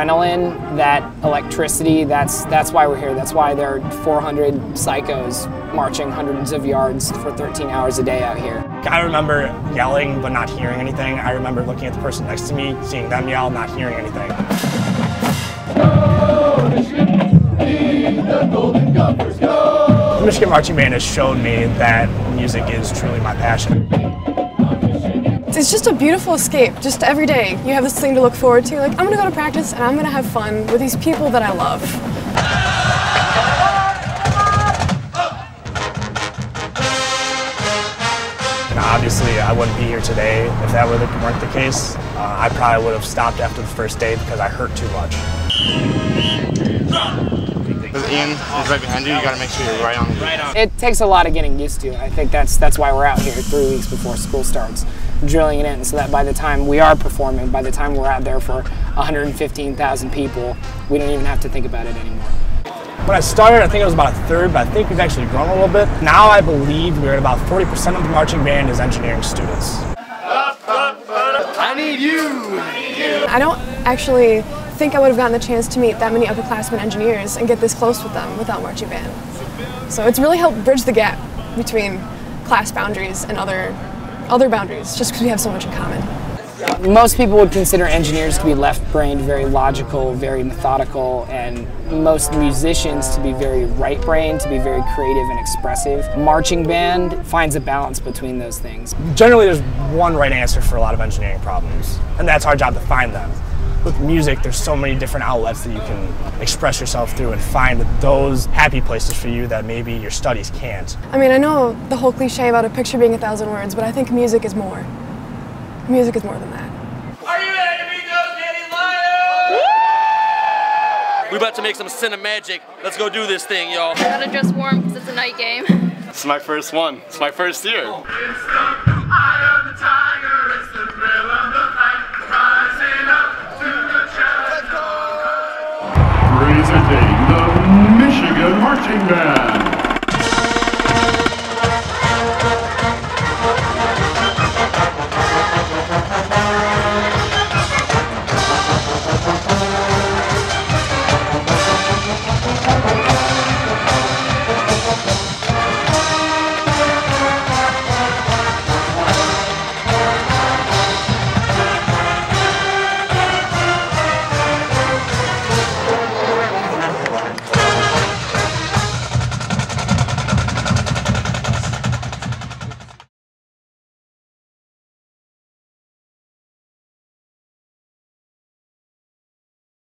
adrenaline, that electricity, that's why we're here. That's why there are 400 psychos marching hundreds of yards for 13 hours a day out here. I remember yelling but not hearing anything. I remember looking at the person next to me, seeing them yell, not hearing anything. Go, Michigan, lead the Golden Gophers, go! The Michigan Marching Band has shown me that music is truly my passion. It's just a beautiful escape, just every day. You have this thing to look forward to, like, I'm gonna go to practice and I'm gonna have fun with these people that I love. And obviously, I wouldn't be here today if that weren't the case. I probably would have stopped after the first day because I hurt too much. Ian is right behind you, you gotta make sure you're right on. It takes a lot of getting used to. I think that's why we're out here 3 weeks before school starts, drilling it in so that by the time we are performing, by the time we're out there for 115,000 people, we don't even have to think about it anymore. When I started, I think it was about a third, but I think we've actually grown a little bit. Now I believe we're at about 40% of the marching band is engineering students. I need you! I don't actually think I would have gotten the chance to meet that many upperclassmen engineers and get this close with them without marching band. So it's really helped bridge the gap between class boundaries and other boundaries, just because we have so much in common. Most people would consider engineers to be left-brained, very logical, very methodical, and most musicians to be very right-brained, to be very creative and expressive. Marching band finds a balance between those things. Generally, there's one right answer for a lot of engineering problems, and that's our job to find them. With music, there's so many different outlets that you can express yourself through and find those happy places for you that maybe your studies can't. I mean, I know the whole cliche about a picture being 1,000 words, but I think music is more. Music is more than that. Are you ready to meet those daddy lions? We're about to make some cinemagic. Let's go do this thing, y'all. I gotta dress warm because it's a night game. It's my first one. It's my first year. Oh. It's the eye of the tiger. It's the thrill of the fight. Rising up. Michigan Marching Band.